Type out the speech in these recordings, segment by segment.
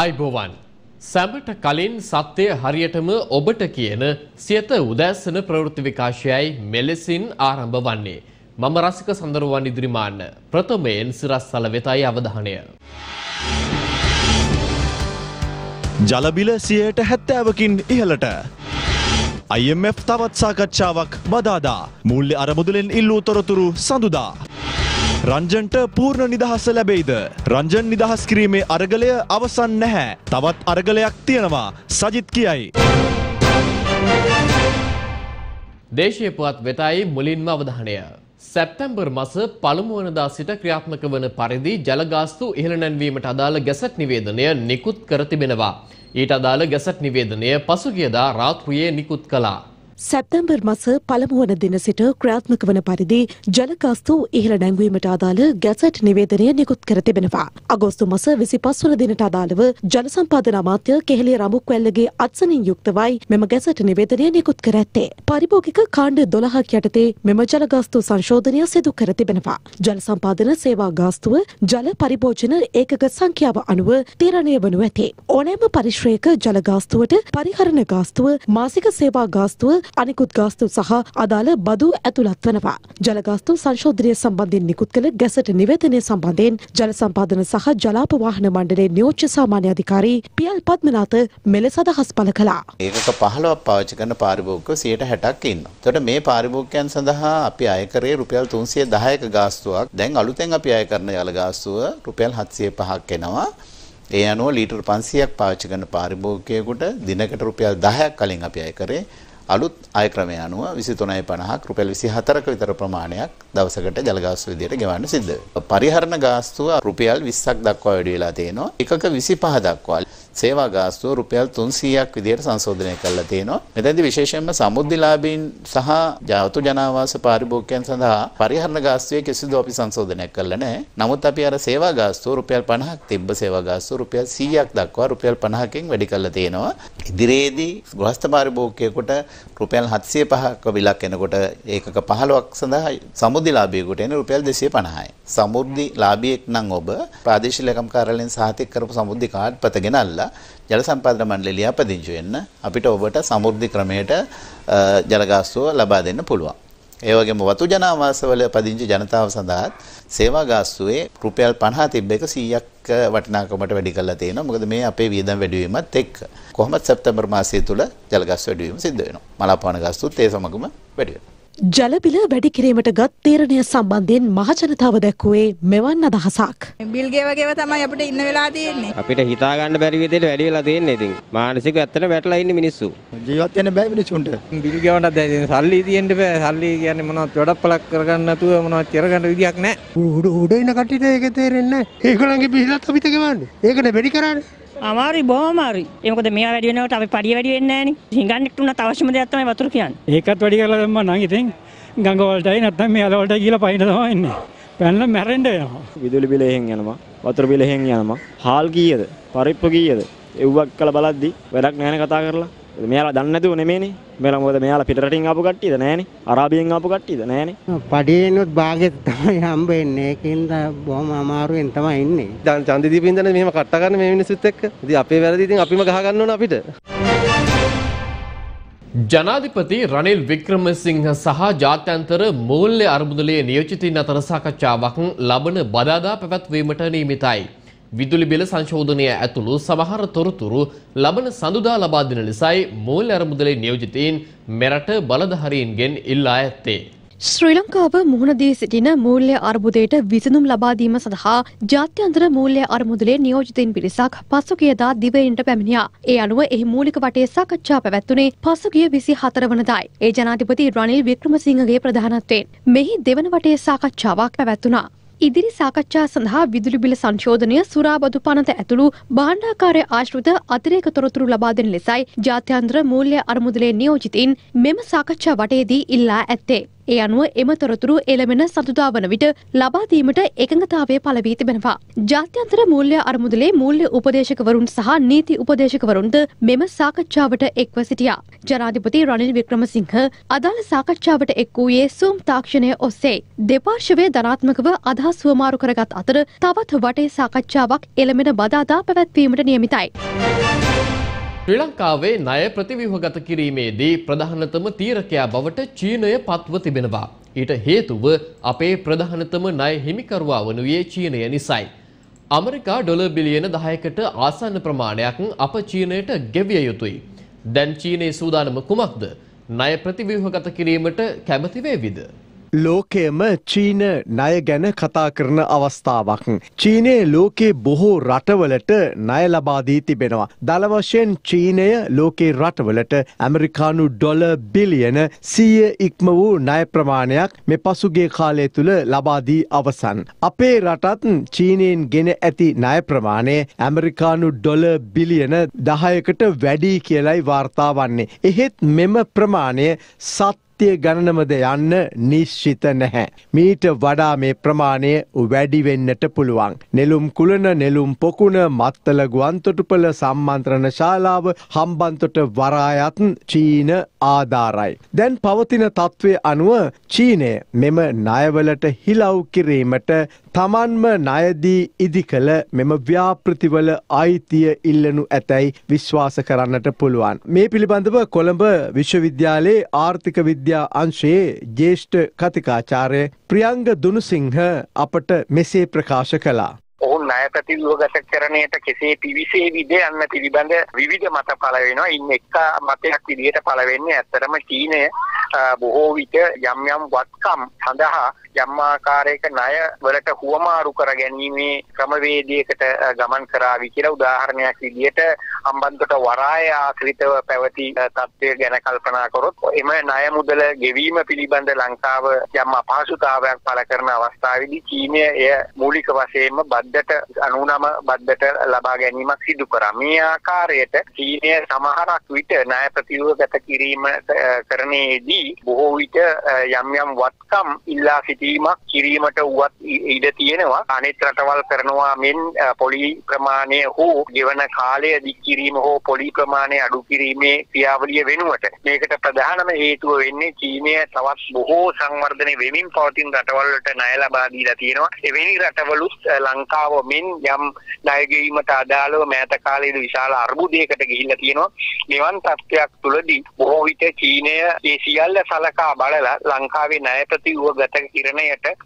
අයිබෝවන් සැමට කලින් සත්‍ය හරියටම ඔබට කියන සියත උදෑසන ප්‍රවෘත්ති විකාශයයි මෙලෙසින් ආරම්භ වන්නේ මම රසික සඳරුවන් ඉදිරිමාන්න ප්‍රථමයෙන් සිරස්සල වෙතයි අවධානය ජල බිල 70%කින් ඉහළට IMF තවත් සාකච්ඡාවක් බදාදා මූල්‍ය අරමුදලෙන් ඉල්ලූ තොරතුරු සඳුදා රංජන්ට පූර්ණ නිදහස ලැබෙයිද රංජන් නිදහස් කිරීමේ අරගලය අවසන් නැහැ තවත් අරගලයක් තියෙනවා සජිත් කියයි දේශීය පුවත් වෙතයි මුලින්ම අවධානය සැප්තැම්බර් මාස 1 වෙනිදා සිට ක්‍රියාත්මක වන පරිදි ජල ගාස්තු ඉහළ නැන්වීමට අදාළ ගැසට් නිවේදනය නිකුත් කර තිබෙනවා ඊට අදාළ ගැසට් නිවේදනය පසුගියදා රාත්‍රියේ නිකුත් කළා සැප්තැම්බර් මාස 1 වන දින සිට ක්‍රියාත්මක වන පරිදි ජල ගාස්තු ඉහළ නැංවීමට අදාළ ගැසට් නිවේදනය නිකුත් කර තිබෙනවා. අගෝස්තු මාස 25 වන දිනට අදාළව ජල සම්පාදන අමාත්‍ය කෙහෙලිය රඹුක්වැල්ලගේ අත්සනින් යුක්තවයි මෙම ගැසට් නිවේදනය නිකුත් කර ඇත්තේ. පාරිභෝගික කාණ්ඩ 12ක් යටතේ මෙම ජල ගාස්තු සංශෝධනය සිදු කර තිබෙනවා. ජල සම්පාදන සේවා ගාස්තුව ජල පරිභෝජන ඒකක සංඛ්‍යාව අනුව තීරණය වනු ඇතේ. ඕනෑම පරිශ්‍රයක ජල ගාස්තුවට පරිහරණ ගාස්තුව මාසික සේවා ගාස්තුව අනිකුත් ගාස්තු සහ අදාළ බදු ඇතුළත් වෙනවා. ජල ගාස්තු සංශෝධනය සම්බන්ධයෙන් නිකුත් කළ ගැසට් නිවේදනය සම්බන්ධයෙන් ජල සම්පාදන සහ ජලාපවාහන මණ්ඩලයේ නියෝජ්‍ය සාමාන්‍ය අධිකාරී පී.එල්. පද්මනාත මෙලෙස අදහස් පළ කළා. ඒකක 15ක් පාවිච්චි කරන පාරිභෝගිකයෝ 60ක් ඉන්නවා. එතකොට මේ පාරිභෝගිකයන් සඳහා අපි අය කරේ රුපියල් 310ක ගාස්තුවක්. දැන් අලුතෙන් අපි අය කරන ජල ගාස්තුව රුපියල් 705ක් එනවා. ඒ අනුව ලීටර් 500ක් පාවිච්චි කරන පාරිභෝගිකයෙකුට දිනකට රුපියල් 10ක් කලින් අපි අය කරේ අලුත් ආය ක්‍රමය අනුව 23.50ක් රුපියල් 24ක විතර ප්‍රමාණයක් දවසකට ජල ගාස්තු විදියට ගෙවන්න සිද්ධ වෙනවා. පරිහරණ ගාස්තුව රුපියල් 20ක් දක්වා වැඩි වෙලා තියෙනවා. එකක 25 දක්වා. සේවා ගාස්තුව රුපියල් 300ක් විදියට සංශෝධනය කරලා තියෙනවා. මෙතනදී විශේෂයෙන්ම සමෘද්ධිලාභීන් සහ ජාතු ජනාවාස පාරිභෝගිකයන් සඳහා පරිහරණ ගාස්තුවේ කිසිදු අපි සංශෝධනයක් කරලා නැහැ. නමුත් අපි අර සේවා ගාස්තුව රුපියල් 50ක් තිබ්බ සේවා ගාස්තුව රුපියල් 100ක් දක්වා රුපියල් 50කින් වැඩි කරලා තියෙනවා. ඉදිරියේදී ගෘහස්ත පාරිභෝගිකයෙකුට රුපියල් 705ක විලක් එනකොට ඒකක 15ක් සඳහා සමෘද්ධිලාභියෙකුට එන රුපියල් 250යි. සමෘද්ධිලාභියෙක් නම් ඔබ ප්‍රාදේශීය ලේකම් කාර්යාලයෙන් සහතික කරපු සමෘද්ධි කාඩ් පත ගෙනල්ලා ජල සම්පාදන මණ්ඩලය ලියාපදිංචි වෙන්න අපිට ඔබට සමෘද්ධි ක්‍රමයට ජල ගාස්තුව ලබා දෙන්න පුළුවන්. ඒ වගේම වතු ජනාවාසවල පදිංචි ජනතාව සඳහා සේවා ගාස්තුවේ රුපියල් 50 තිබ්බ එක 100ක් වටිනාකමට වැඩි කරලා තියෙනවා. මොකද මේ අපේ වියදම් වැඩි වීමත් එක්ක කොහොමද සැප්තැම්බර් මාසය තුල ජල ගාස්තු වැඩි වීම සිද්ධ වෙනවා. මලාපවන ගාස්තුත් ඒ සමගම වැඩි වෙනවා. ජල බිල වැඩි කිරීමට ගත් තීරණය සම්බන්ධයෙන් මහජනතාව දැක්ුවේ මෙවන් අදහසක්. බිල් ගේව ගේව තමයි අපිට ඉන්න වෙලා තියෙන්නේ. අපිට හිතා ගන්න බැරි විදිහට වැඩි වෙලා තියෙන්නේ ඉතින්. මානසිකව ඇත්තට වැටලා ඉන්නේ මිනිස්සු. ජීවත් වෙන්න බෑ මිනිස්සුන්ට. බිල් ගේවන්නත් දැන් සල්ලි තියෙන්න බෑ. සල්ලි කියන්නේ මොනවත් වැඩපලක් කරගන්න නැතුව මොනවත් කරගන්න විදියක් නැහැ. උඩ උඩ ඉන්න කට්ටියට ඒක තේරෙන්නේ නැහැ. ඒගොල්ලන්ගේ බිලත් අපිට ගෙවන්නේ. ඒකනේ වැඩි කරන්නේ. අමාරි බොහොම අමාරුයි. මොකද මේවා වැඩි වෙනකොට අපි පඩිය වැඩි වෙන්නේ නැහැ නේ. හිඟන්නට උනත් අවශ්‍යම දෙයක් තමයි වතුර කියන්නේ. ඒකත් වැඩි කරලා දැම්ම නම් ඉතින් ගඟ වලටයි නැත්නම් මේ අල වලටයි කියලා පයින් තමයි ඉන්නේ. පැනලා මැරෙන්න යනවා. විදුලි බිල එහෙන් යනවා. වතුර බිල එහෙන් යනවා. හාල් කීයද? පරිප්පු කීයද? එව්වක් කළ බලද්දි වැඩක් නැහැ නේ කතා කරලා. මෙයාලා දන්නේ නැතුව නෙමෙයිනේ. මෙලා මොකද මෙයාලා පිට රටින් ආපු කට්ටියද නැහනේ. අරාබියෙන් ආපු කට්ටියද නැහනේ. පඩියෙන්නොත් භාගෙත් තමයි හම්බ වෙන්නේ. ඒකෙන්ද බොහොම අමාරුවෙන් තමයි ඉන්නේ. දැන් චන්දදීපින් දන්නේ මෙහෙම කට්ට ගන්න මේ මිනිස්සුත් එක්ක. ඉතින් අපේ වැරදි ඉතින් අපිම ගහ ගන්න ඕන අපිට. ජනාධිපති රනිල් වික්‍රමසිංහ සහ ජාත්‍යන්තර මූල්‍ය අරමුදලේ නියෝජිතින් අතර සාකච්ඡාවක් ලබන බදාදා පැවැත්වීමට නියමිතයි. විදුලි බිල සංශෝධනය ඇතුළු සමහර තොරතුරු ලබන සඳුදා ලබා දෙන ලෙසයි මූල්‍ය අරමුදලේ නියෝජිතයින් මෙරට බලධාරීන්ගෙන් ඉල්ලා ඇත්තේ. ශ්‍රී ලංකාව මුහුණදී සිටින මූල්‍ය අර්බුදයට විසඳුම් ලබා දීම සඳහා ජාත්‍යන්තර මූල්‍ය අර්බුදලේ නියෝජිතින් පිරිසක් පසුගියදා දිවයිනට පැමිණියා. ඒ අනුව එහි මූලික වටේ සාකච්ඡා පැවැත්ුණේ පසුගිය 24 වනදායි. ඒ ජනාධිපති රනිල් වික්‍රමසිංහගේ ප්‍රධානත්වයෙන් මෙහි දෙවන වටේ සාකච්ඡාවක් පැවැත්ුණා. ඉදිරි සාකච්ඡා සඳහා විදුලි බිල සංශෝධනය සුරාබදු පනත ඇතුළු භාණ්ඩාකාරය ආශ්‍රිත අතිරේක තොරතුරු ලබා දෙන ලෙසයි ජාත්‍යන්තර මූල්‍ය අරමුදලේ නියෝජිතින් මෙම සාකච්ඡා වටයේදී ඉල්ලා ඇත්තේ. ඒ අනුව එම තොරතුරු එළමෙන සතුදා වන විට ලබා දීමට එකඟතාවය පළ වී තිබෙනවා. ජාත්‍යන්තර මූල්‍ය අරමුදලේ මූල්‍ය උපදේශකවරුන් සහ නීති උපදේශකවරුන්ද මෙම සාකච්ඡාවට එක්ව සිටියා. ජනාධිපති රනිල් වික්‍රමසිංහ අදාළ සාකච්ඡාවට එක් වූයේ සූම් තාක්ෂණය ඔස්සේ. දෙපාර්ශවයේ ධනාත්මකව අදහස් හුවමාරු කරගත් අතර තවත් වටේ සාකච්ඡාවක් එළමෙන බදාදා පැවැත්වීමට නියමිතයි. ශ්‍රී ලංකාවේ ණය ප්‍රතිව්‍යුහගත කිරීමේදී ප්‍රධානතම තීරකයා බවට චීනය පත්ව තිබෙනවා. ඊට හේතුව අපේ ප්‍රධානතම ණය හිමිකරුවා වනුයේ චීනය නිසායි. ඇමරිකා ඩොලර් බිලියන 10කට ආසන්න ප්‍රමාණයක් අප චීනයට ගෙවිය යුතුයි. දැන් චීනයේ සූදානම කුමක්ද? ණය ප්‍රතිව්‍යුහගත කිරීමට කැමති වේවිද? ලෝකයේම චීන ණය ගැන කතා කරන අවස්ථාවක්. චීනයේ ලෝකේ බොහෝ රටවලට ණය ලබා දී තිබෙනවා. දළ වශයෙන් චීනය ලෝකේ රටවලට ඇමරිකානු ඩොලර් බිලියන 100 ඉක්ම වූ ණය ප්‍රමාණයක් මේ පසුගිය කාලය තුල ලබා දී අවසන්. අපේ රටත් චීනයෙන් ගෙන ඇති ණය ප්‍රමාණය ඇමරිකානු ඩොලර් බිලියන 10කට වැඩි කියලායි වාර්තා වන්නේ. එහෙත් මෙම ප්‍රමාණය ගණනමද යන්න නිශ්චිත නැහැ. මීට වඩා මේ ප්‍රමාණය වැඩි වෙන්නට පුළුවන්. නෙළුම් කුලන, නෙළුම් පොකුණ, මත්තල ගුවන්තොටුපළ සම්මන්ත්‍රණ ශාලාව, හම්බන්තොට වරායත් චීන ආධාරයි. දැන් පවතින තත්ත්වයේ අනුව චීනය මෙම ණයවලට හිලව් කිරීමට තමන්ම ණයදී ඉදිකළ මෙම ව්‍යාපෘතිවල අයිතිය ඉල්ලනු ඇතැයි විශ්වාස කරන්නට පුළුවන්. මේ පිළිබඳව කොළඹ විශ්වවිද්‍යාලයේ ආර්ථික විද්‍යා අංශයේ ජ්‍යෙෂ්ඨ කතිකාචාර්ය ප්‍රියංග දුනුසිංහ අපට මෙසේ ප්‍රකාශ කළා. ඔවුන් ණය ප්‍රතිව්‍යුහගත කරණයට කෙසේ පිවිසෙයි විදයන් පිළිබඳ විවිධ මත පළ වෙනවා. ඉන් එක මතයක් විදිහට පළ වෙන්නේ ඇත්තටම චීනය බොහෝ විට යම් යම් වත්කම් සඳහා යම් ආකාරයක ණය වලට හුවමාරු කර ගැනීමේ ක්‍රමවේදයකට ගමන් කරાવી කියලා. උදාහරණයක් විදිහට අම්බන්තොට වරාය ආශ්‍රිතව පැවති තත්ත්වය ගැන කල්පනා කරොත් එම ණය මුදල ගෙවීම පිළිබඳ ලංකාව යම් අපහසුතාවයක් පළ කරන අවස්ථාවේදී චීනය එය මූලික වශයෙන්ම බද්දට 99 බද්දට ලබා ගැනීමක් සිදු කරා. මේ ආකාරයට චීනය සමහරක් විට ණය ප්‍රතිව්‍යුහගත කිරීම කරන්නේදී බොහෝ විට යම් යම් වත්කම් ඉල්ලා සිටීමක් කිරීමට උවත් ඉඩ තියෙනවා. අනෙක් රටවල් කරනවා මෙන් පොලි ප්‍රමාණය හෝ ජීවන කාලය දික් කිරීම හෝ පොලි ප්‍රමාණය අඩු කිරීමේ ක්‍රියාවලිය වෙනුවට. මේකට ප්‍රධානම හේතුව වෙන්නේ චීනය තවත් බොහෝ සංවර්ධනය වෙමින් පවතින රටවල් වලට ණය ලබා දීලා තියෙනවා. එවැනි රටවලුත් ලංකාව මෙන් යම් ණයගැයීමට අදාළව මෑත කාලයේදී විශාල අර්බුදයකට ගිහිල්ලා තියෙනවා. මෙවන් තත්ත්වයක් තුළදී බොහෝ විට චීනය ඒ සියල්ල සලකා බලලා ලංකාවේ ණය ප්‍රතිව්‍යුහගත කිරීමට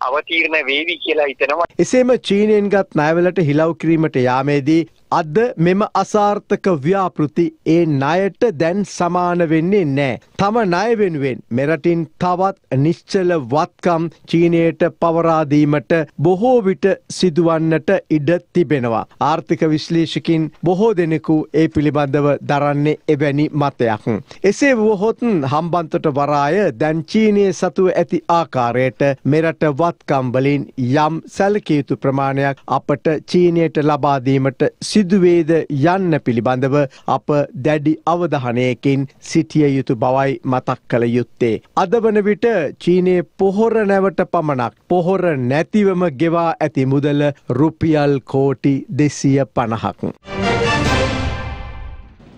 අවතීර්ණ වේවි කියලා හිතනවා. එසේම චීනයෙන්ගත් ණයවලට හිලව් කිරීමට යාමේදී අද මෙම අසාර්ථක ව්‍යාපෘති ඒ ණයට දැන් සමාන වෙන්නේ නැහැ. තම ණය වෙනුවෙන් මෙරටින් තවත් නිශ්චල වත්කම් චීනයට පවරා දීමට බොහෝ විට සිදුවන්නට ඉඩ තිබෙනවා. ආර්ථික විශ්ලේෂකින් බොහෝ දෙනෙකු ඒ පිළිබඳව දරන්නේ එවැනි මතයක්. එසේ වුවහොත් හම්බන්තොට වරාය දැන් චීනයේ සතුව ඇති ආකාරයට මෙරට වත්කම් වලින් යම් සැලකිය යුතු ප්‍රමාණයක් අපට චීනයට ලබා දීමට සිදුවේද යන්න පිළිබඳව අප දැඩි අවධානයකින් සිටිය යුතු බවයි මතක් කළ යුත්තේ. අද වන විට චීනයේ පොහොර නැවට පමණක් පොහොර නැතිවම ගෙවා ඇති මුදල රුපියල් කෝටි 250ක්.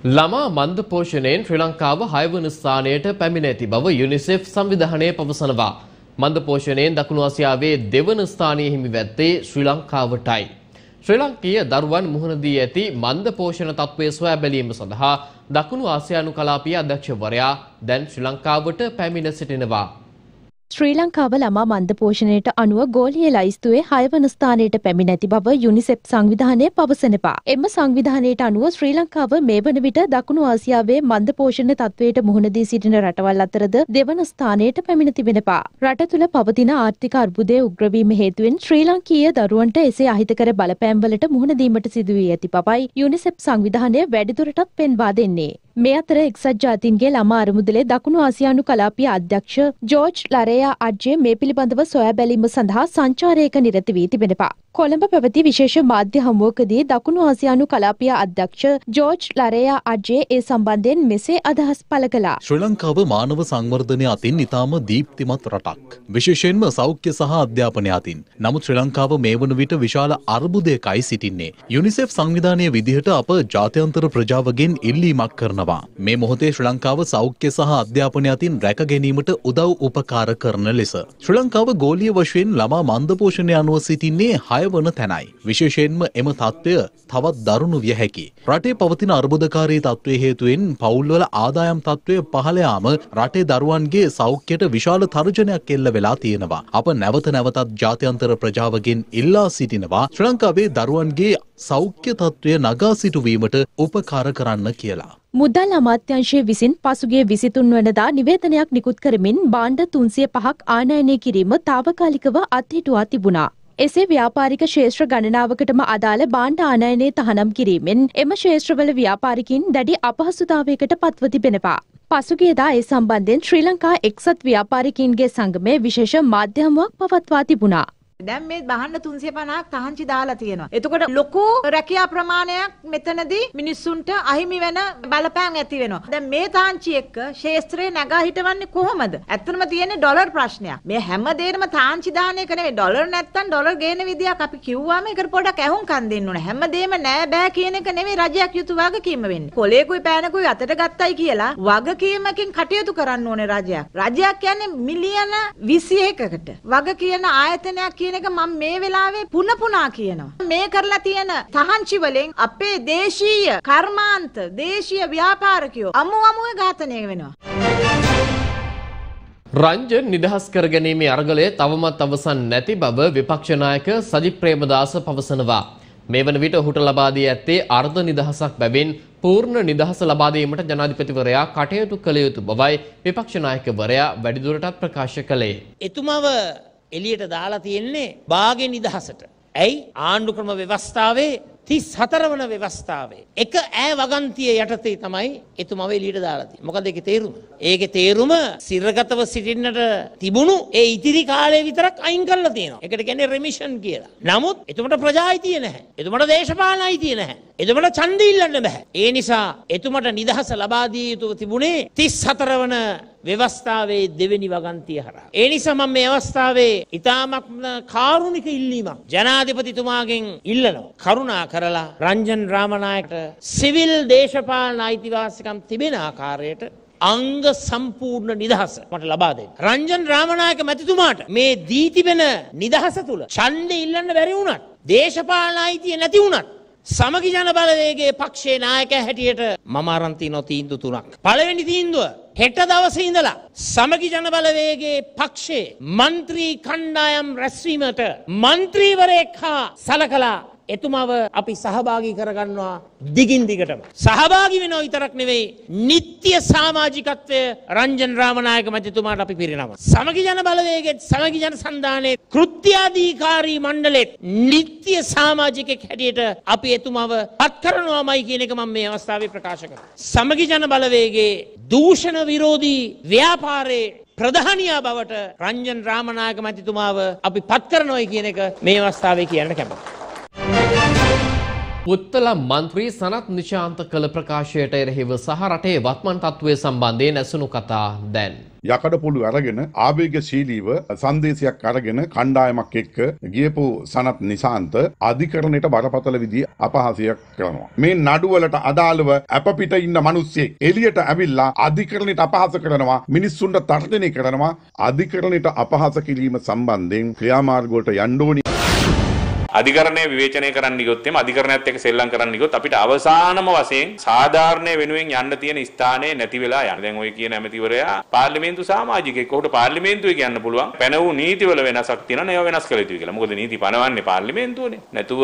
ළමා මන්ද පෝෂණයෙන් ශ්‍රී ලංකාව 6 වන ස්ථානයට පැමිණ ඇති බව යුනිසෙෆ් සංවිධානය පවසනවා. මන්ද පෝෂණයෙන් දකුණු ආසියාවේ දෙවන ස්ථානය හිමි වැත්තේ ශ්‍රී ලංකාවටයි. ශ්‍රී ලංකීය දරුවන් මුහුණ දී ඇති මන්ද පෝෂණ තත්ත්වයේ සොයා බැලීම සඳහා දකුණු ආසියානු කලාපීය අධ්‍යක්ෂවරයා දැන් ශ්‍රී ලංකාවට පැමිණ සිටිනවා. ශ්‍රී ලංකාව ළමා මන්ද පෝෂණයට අනුව ගෝලීය ලයිස්තුවේ 6 වන ස්ථානයට පැමිණ ඇති බව යුනිසෙෆ් සංවිධානය පවසනවා. එම සංවිධානයට අනුව ශ්‍රී ලංකාව මේ වන විට දකුණු ආසියාවේ මන්ද පෝෂණ තත්ත්වයට මුහුණ දී සිටින රටවල් අතරද දෙවන ස්ථානයට පැමිණ තිබෙනවා. රට තුළ පවතින ආර්ථික අර්බුදයේ උග්‍ර වීම හේතුවෙන් ශ්‍රී ලංකීය දරුවන්ට එසේ අහිතකර බලපෑම්වලට මුහුණ දීමට සිදු වී ඇති බවයි යුනිසෙෆ් සංවිධානය වැඩිදුරටත් පෙන්වා දෙන්නේ. මේ අතර එක්සත් ජාතීන්ගේ ළමා අරමුදලේ දකුණු ආසියානු කලාපීය අධ්‍යක්ෂ ජෝර්ජ් ලරේයා අජ්ජේ මේ පිළිබඳව සොයා බැලීම සඳහා සංචාරයක නිරත වී තිබෙනවා. කොළඹ පැවති විශේෂ මාධ්‍ය හමුවකදී දකුණු ආසියානු කලාපීය අධ්‍යක්ෂ ජෝර්ජ් ලරේයා අජ්ජේ ඒ සම්බන්ධයෙන් මෙසේ අදහස් පළ කළා. ශ්‍රී ලංකාව මානව සංවර්ධනය අතින් ඉතාම දීප්තිමත් රටක්. විශේෂයෙන්ම සෞඛ්‍ය සහ අධ්‍යාපනය අතින්. නමුත් ශ්‍රී ලංකාව මේ වන විට විශාල අර්බුදයකයි සිටින්නේ. යුනිසෙෆ් සංවිධානයේ විදිහට අප ජාත්‍යන්තර ප්‍රජාවගෙන් ඉල්ලීමක් කරනවා. මේ මොහොතේ ශ්‍රී ලංකාව සෞඛ්‍ය සහ අධ්‍යාපනය අතින් රැක ගැනීමට උදව් උපකාර කරන ලෙස ශ්‍රී ලංකාව ගෝලීය වශයෙන් ළමා මන්දපෝෂණය අනුව සිටින්නේ 6 වන තැනයි. විශේෂයෙන්ම එම තත්ත්වය තවත් දරුණු විය හැකි. රටේ පවතින අර්බුදකාරී තත්ත්වයේ හේතුවෙන් පවුල්වල ආදායම් තත්ත්වය පහළ යාම රටේ දරුවන්ගේ සෞඛ්‍යයට විශාල තර්ජනයක් එල්ල වෙලා තියෙනවා. අප නැවත නැවතත් ජාත්‍යන්තර ප්‍රජාවගෙන් ඉල්ලා සිටිනවා ශ්‍රී ලංකාවේ දරුවන්ගේ සෞඛ්‍ය තත්ත්වය නගා සිටුවීමට උපකාර කරන්න කියලා. මුදල් අමාත්‍යංශයේ විසින් පසුගිය 23 වෙනිදා නිවේදනයක් නිකුත් කරමින් භාණ්ඩ 305ක් ආනයනය කිරීම తాවකාලිකව අත්හිටුවා තිබුණා. එසේ ව්‍යාපාරික ක්ෂේත්‍ර ගණනාවකටම අදාළ භාණ්ඩ ආනයනයේ තහනම් කිරීමෙන් එම ක්ෂේත්‍රවල ව්‍යාපාරිකින් දැඩි අපහසුතාවයකට පත්ව තිබෙනවා. පසුගියදා ඒ සම්බන්ධයෙන් ශ්‍රී ලංකා එක්සත් ව්‍යාපාරිකයින්ගේ සංගමේ විශේෂ මාධ්‍යහමුවක් පවත්වා තිබුණා. දැන් මේ බහන්න 350ක් තහංචි දාලා තියෙනවා. එතකොට ලොකු රැකියා ප්‍රමාණයක් මෙතනදී මිනිස්සුන්ට අහිමි වෙන බලපෑම් ඇති වෙනවා. දැන් මේ තහංචි එක්ක ශේස්ත්‍රේ නැගා හිටවන්නේ කොහොමද? ඇත්තටම තියෙන්නේ ඩොලර් ප්‍රශ්නයක්. මේ හැම දෙයකම තහංචි දාන එක නෙමෙයි. ඩොලර් නැත්තම් ඩොලර් ගේන විදියක් අපි කිව්වාම ඒකට පොඩ්ඩක් ඇහුම්කන් දෙන්න ඕනේ. හැම දෙයක්ම නෑ බෑ කියන එක නෙමෙයි රජයක් යුතුය වගකීම වෙන්නේ. කොලේකුයි පෑනකුයි අතට ගත්තයි කියලා වගකීමකින් කටයුතු කරන්න ඕනේ රජයක්. රජයක් කියන්නේ මිලියන 21කට වග කියන ආයතනයක් කියන එක මම මේ වෙලාවේ පුනපුනා කියනවා. මේ කරලා තියෙන තහංචි වලින් අපේ දේශීය කර්මාන්ත දේශීය ව්‍යාපාරිකයෝ අමුමමුවේ ඝාතනය වෙනවා. රංජන් නිදහස් කර ගැනීමේ අරගලය තවමත් අවසන් නැති බව විපක්ෂ නායක සජිත් ප්‍රේමදාස පවසනවා. මේ වන විට ඔහුට ලබා දී ඇත්තේ අර්ධ නිදහසක් බැවින් පූර්ණ නිදහස ලබා දීමට ජනාධිපතිවරයා කටයුතු කළ යුතු බවයි විපක්ෂ නායකවරයා වැඩිදුරටත් ප්‍රකාශ කළේ. එතුමාව එලියට දාලා තියෙන්නේ බාගේ නිදහසට. ඇයි ආණ්ඩු ක්‍රම ව්‍යවස්ථාවේ 34 වන ව්‍යවස්ථාවේ එක ඈ වගන්තිය යටතේ තමයි එතුමාව එලියට දාලා තියෙන්නේ. මොකද ඒකේ තේරුම? ඒකේ තේරුම සිරගතව සිටින්නට තිබුණු ඒ ඉතිරි කාලය විතරක් අයින් කරලා තියෙනවා. ඒකට කියන්නේ රෙමිෂන් කියලා. නමුත් එතුමට ප්‍රජා අයිතිය නැහැ. එතුමට දේශපාලන අයිතිය නැහැ. එතුමට ඡන්දය ඉල්ලන්න බෑ. ඒ නිසා එතුමට නිදහස ලබා දිය යුතුව තිබුණේ 34 වන ව්‍යවස්ථාවේ දෙවෙනි වගන්තිය හරහා. ඒ නිසා මම මේ අවස්ථාවේ ඉතාමත් කාරුණික ඉල්ලීමක් ජනාධිපතිතුමාගෙන් ඉල්ලනවා. කරුණා කරලා රංජන් රාමනායකට සිවිල් දේශපාලන අයිතිවාසිකම් තිබෙන ආකාරයට අංග සම්පූර්ණ නිදහස මට ලබා දෙන්න. රංජන් රාමනායක මැතිතුමාට මේ දී තිබෙන නිදහස තුල ඡන්දය ඉල්ලන්න බැරි වුණත් දේශපාලන අයිතිය නැති වුණත් සමගි ජන බලවේගයේ පක්ෂයේ නායකයා හැටියට මම අරන් තිනෝ තීන්දුව තුනක්. පළවෙනි තීන්දුව හෙට දවසේ ඉඳලා සමගි ජන බලවේගයේ පක්ෂයේ മന്ത്രി කණ්ඩායම් රැස්වීමට മന്ത്രിවරයෙක් හා සලකලා එතුමාව අපි සහභාගී කරගන්නවා දිගින් දිගටම. සහභාගී වෙනව විතරක් නෙවෙයි නিত্য සමාජිකත්වය රංජන් රාමනායක මැතිතුමාට අපි පිරිනමනවා. සමගි ජන බලවේගයේ සමගි ජන සම්දානයේ කෘත්‍යාධිකාරී මණ්ඩලෙත් නিত্য සමාජිකෙක් හැටියට අපි එතුමාව පත් කරනවාමයි කියන එක මම මේ අවස්ථාවේ ප්‍රකාශ කරනවා. සමගි ජන බලවේගයේ දූෂණ විරෝධී ව්‍යාපාරයේ ප්‍රධානියා බවට රංජන් රාමනායක මැතිතුමාව අපි පත් කරනවායි කියන එක මේ අවස්ථාවේ කියන්න කැමතියි. පුත්තල මන්ත්‍රී සනත් නිශාන්ත කළ ප්‍රකාශයට එරෙහිව සහ රටේ වත්මන් තත්ත්වය සම්බන්ධයෙන් ඇසුණු කතා දැන්. යකඩ පොළු අරගෙන ආවේගශීලීව සංදේශයක් අරගෙන කණ්ඩායමක් එක්ක ගියපු සනත් නිශාන්ත අධිකරණයට බරපතල විදිහේ අපහාසයක් කරනවා. මේ නඩුවලට අදාළව අප පිට ඉන්න මිනිස්සෙක් එළියට ඇවිල්ලා අධිකරණයට අපහාස කරනවා, මිනිස්සුන්ට තර්ජනය කරනවා. අධිකරණයට අපහාස කිරීම සම්බන්ධයෙන් ක්‍රියාමාර්ග වලට යන්න ඕනි. අධිකරණය විවේචනය කරන්න ගියොත්ම අධිකරණයත් එක්ක සෙල්ලම් කරන්න ගියොත් අපිට අවසානම වශයෙන් සාධාරණය වෙනුවෙන් යන්න තියෙන ස්ථානේ නැති වෙලා යනවා. දැන් ඔය කියන ඇමතිවරයා පාර්ලිමේන්තු සමාජිකයෙක්. ඔහුට පාර්ලිමේන්තුවේ කියන්න පුළුවන් පැනවූ නීතිවල වෙනසක් තියෙනවා, ඒවා වෙනස් කළ යුතුයි කියලා. මොකද නීති පනවන්නේ පාර්ලිමේන්තුවනේ. නැතුව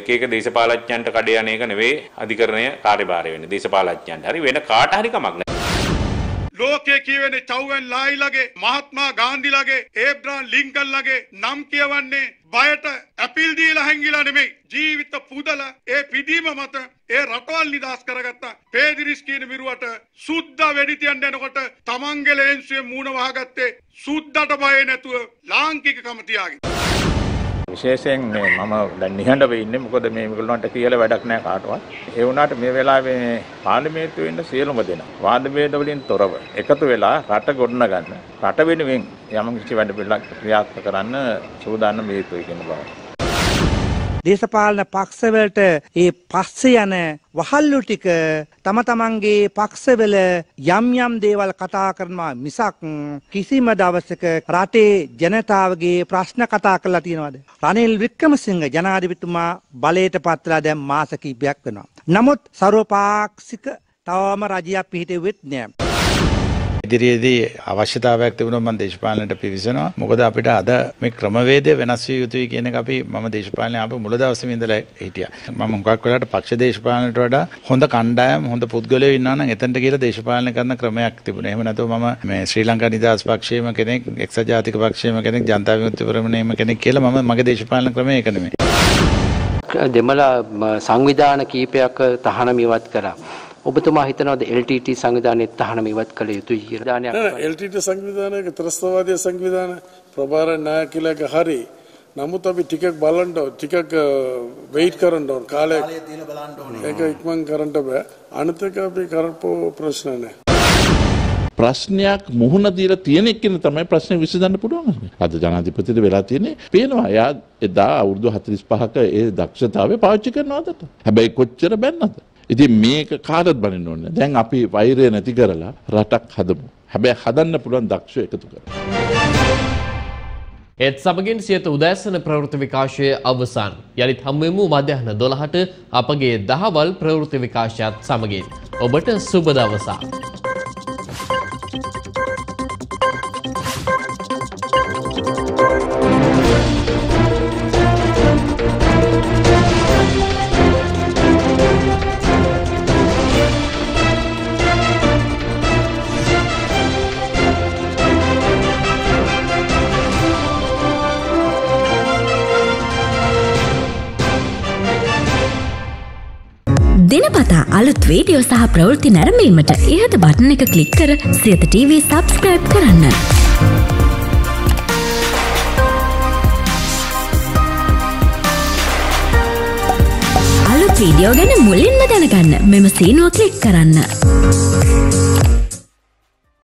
එක එක දේශපාලඥයන්ට කඩේ යන එක නෙවෙයි අධිකරණය කාර්යභාරය වෙන්නේ. දේශපාලඥයන්ට හරි වෙන කාට හරි කමක් නැහැ. ලෝකයේ කියවෙන චවුවන් ලායි ලගේ, මහත්මා ගාන්ධි ලගේ, ඒබ්‍රහම් ලින්කන් ලගේ නම් කියවන්නේ බයට ඇපිල් දීලා හැංගිලා නෙමෙයි, ජීවිත පුදලා ඒ පිදීම මත ඒ රටවල් නිදාස් කරගත්ත පේදිරි ස්කීන විරුවට සුද්දා වෙඩි තියන්න යනකොට තමන්ගේ ලේන්සුවේ මූණ වහගත්තේ සුද්දාට බය නැතුව ලාංකිකකම තියාගෙන. विशेषें मैं मम निहंड इन मुकद मे मिगल क्रियल वेडकने काटवा एवना मे वेला पाल मेतु सील मदीना वाद मेदवली तुरव एकत वेला राट गुडन गाने राट वेन वें यमची वेड बिल्ला क्रियात्मकरा चूदान मेतु දේශපාලන පක්ෂවලට මේ පස්සේ යන වහල්ලු ටික තම තමන්ගේ පක්ෂවල යම් යම් දේවල් කතා කරනවා මිසක් කිසිම දවසක රටේ ජනතාවගේ ප්‍රශ්න කතා කරලා තියනවාද? රනිල් වික්‍රමසිංහ ජනාධිපතිතුමා බලයට පත්ලා දැන් මාස කිහිපයක් වෙනවා. නමුත් සර්වපාක්ෂික තවම රජයක් පිහිටෙවෙත් නෑ. ඉදිරියේදී අවශ්‍යතාවයක් තිබුණොත් මම දේශපාලනයට පිවිසෙනවා. මොකද අපිට අද මේ ක්‍රමවේදය වෙනස් විය යුතුයි කියන එක අපි මම දේශපාලනය ආපු මුල දවසේම ඉඳලා හිටියා. මම මොකක් වෙලාවට පක්ෂ දේශපාලනයට වඩා හොඳ කණ්ඩායම් හොඳ පුද්ගලයෝ ඉන්නවා නම් එතනට ගිහලා දේශපාලනය කරන ක්‍රමයක් තිබුණා. එහෙම නැතුව මම මේ ශ්‍රී ලංකා නිදහස් පක්ෂයේම කෙනෙක්, එක්සත් ජාතික පක්ෂයේම කෙනෙක්, ජනතා විමුක්ති පෙරමුණේම කෙනෙක් කියලා මම මගේ දේශපාලන ක්‍රමය ඒක නෙමෙයි. දෙමළ සංවිධාන කීපයක් තහනම් ඉවත් කරා. ඔබතුමා හිතනවාද LTT සංවිධානයේ තහනම් ඉවත් කළ යුතුයි කියලා? නෑ LTT සංවිධානයක ත්‍රස්තවාදී සංවිධාන ප්‍රබාර නායකලා ගහරි. නමුත් අපි ටිකක් බලන්න ඕන, ටිකක් වෙයිට් කරන්න ඕන, කාලය දීලා බලන්න ඕනේ. ඒක ඉක්මන් කරන්න බෑ. අනිතක අපි කරපෝ ප්‍රශ්න නෑ. ප්‍රශ්නයක් මුහුණ දීලා තියෙන එකකින් තමයි ප්‍රශ්නේ විසඳන්න පුළුවන්. අද ජනාධිපතිට වෙලා තියෙන්නේ පේනවා එයා එදා අවුරුදු 45ක ඒ දක්ෂතාවය පාවිච්චි කරනවාදට. හැබැයි කොච්චර බැන්නද? ඉතින් මේක කාටද බලන්න ඕනේ? දැන් අපි වෛරය නැති කරලා රටක් හදමු. හැබැයි හදන්න පුළුවන් දක්ෂය එකතු කරලා. ඒත් සමගින් සියත උදෑසන ප්‍රවෘත්ති විකාශයේ අවසන්. යලිත් හමුවෙමු මධ්‍යහන 12ට අපගේ දහවල් ප්‍රවෘත්ති විකාශයත් සමගින්. ඔබට සුබ දවසක්. දිනපතා අලුත් වීඩියෝ සහ ප්‍රවෘත්ති නැරඹීමට ඉහත බටන් එක ක්ලික් කර සියත TV subscribe කරන්න. අලුත් වීඩියෝ ගැන මුලින්ම දැනගන්න මෙම සීනුව ක්ලික් කරන්න.